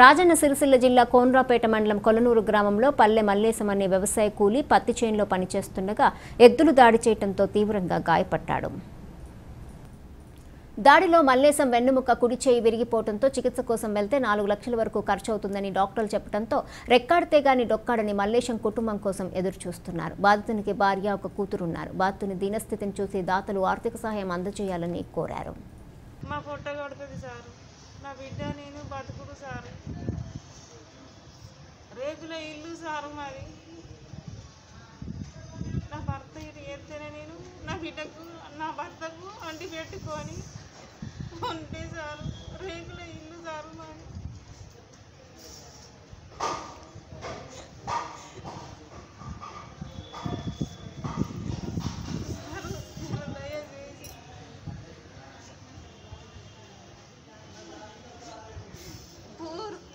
రాజన్న సిరిసిల్ల జిల్లా కోనరాపేట మండలం కొలనూరు గ్రామంలో పల్లె మల్లేశం అనే వ్యవసాయ కూలి పత్తి చేనులో పనిచేస్తుండగా ఎద్దులు దాడి చేయడంతో తీవ్రంగా గాయపడ్డాడు. దాడిలో మల్లేశం వెన్నుముక కుడి చేయి విరిగిపోవడంతో చికిత్స కోసం వెళ్తే 4 లక్షల వరకు ఖర్చు అవుతుందని డాక్టర్లు చెప్పడంతో రెక్కాడితే గాని డొక్కాడని మల్లేశం కుటుంబం కోసం ఎదురు చూస్తున్నారు. బాధితునికి భార్య, ఒక కూతురున్నారు. బాధితుని దీనస్థితిని చూసి దాతలు ఆర్థిక సహాయం అందజేయాలని కోరారు. ఉంటే చాలు రేకుల ఇల్లు చాలు మాది.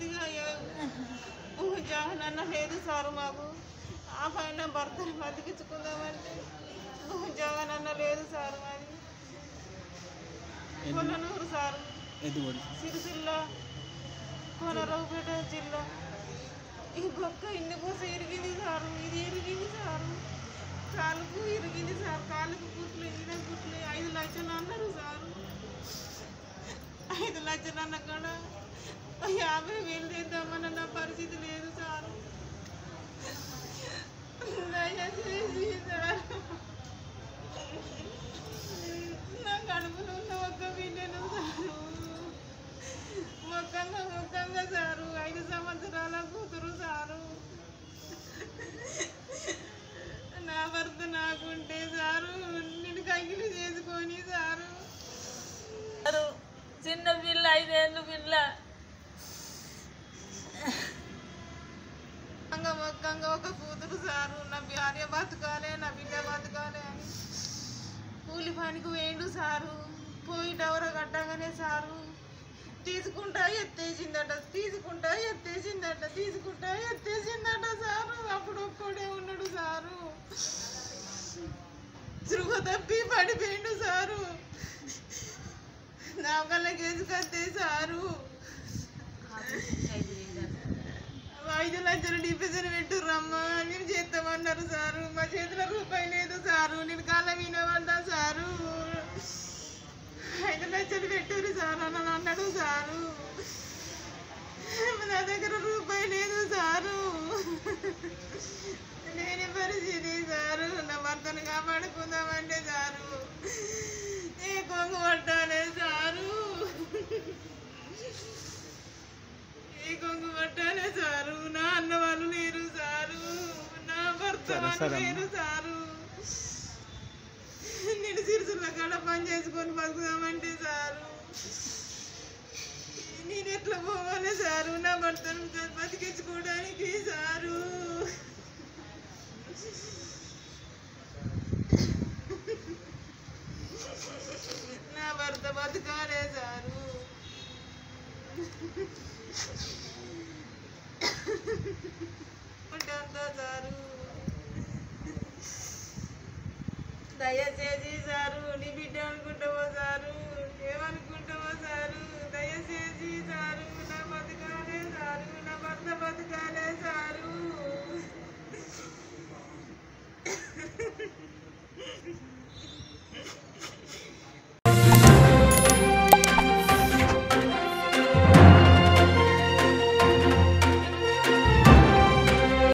దయచేసి పూర్తిగా జాహనన్న లేదు సారు మాకు. ఆ పైన భర్తను బతికించుకుందామంటే జాహనన్న లేదు సారు మాది. కొలనూరు సార్, సిరిసిల్ల కోనరావుపేట జిల్లా. ఈ గొక్క ఇన్ని కోస ఇరిగింది సారు, ఇది ఇరిగింది సారు, కాలుకు ఇరిగింది సార్, కాలుకు కుట్లు ఇదే కుట్లు. 5 లక్షలు అన్నారు సారు. 5 లక్షలు అన్న కూడా 50,000 చేద్దామన్న నా పరిస్థితి లేదు సారు. దయచేసి సార్ సారు, 5 సంవత్సరాల కూతురు సారు. నా భర్త నాకుంటే సారు నేను కంకిలు చేసుకొని సారు. చిన్న పిల్ల, 5 ఏళ్ళు పిల్ల, మొక్కంగా ఒక కూతురు సారు. నా భార్య బతకాలే, నా బిడ్డ బతకాలే అని కూలి పనికి వేయండు సారు. పోయి డవర కట్టగానే సారు తీసుకుంటా ఎత్తేసిందట, తీసుకుంటా ఎత్తేసిందట, తీసుకుంటా ఎత్తేసిందట సారు. అప్పుడు ఒక్కడే ఉన్నాడు సారు. చురుగు తప్పి పడిపోయిండు సారు. నా వల్ల గేసుకొస్తే సారు 5 లక్షలు డివిజన్ పెట్టు రమ్మా నేను చేస్తామన్నారు సారు. మా చేతిలో రూపాయి లేదు సారు. నేను కాలం వినవద్దా సారు, 5 లక్షలు పెట్టారు సార్ అని అన్నాడు సారు. నా దగ్గర రూపాయి లేదు సారు. నేనే పరిస్థితి సారు. నా భర్తను కాపాడుకుందామంటే సారు ఏ కొంగు పట్టాలే సారు, ఏ కొంగు పట్టాలే సారు. నా అన్న వాళ్ళు లేరు సారు, నా భర్త వాళ్ళు లేరు సారు. నేను సిరిసిల్ల కాడ పని చేసుకొని బతుకుదామంటే సారు నేను ఎట్లా పోవాలి సారు. నా భర్తను బతికించుకోవడానికి సారు నా భర్త బతకాలే సారు. ఉంటా సారు, దయచేసి సారు. నీ బిడ్డ అనుకుంటావో సారు, ఏమనుకుంటావో సారు, దయచేసి సారు.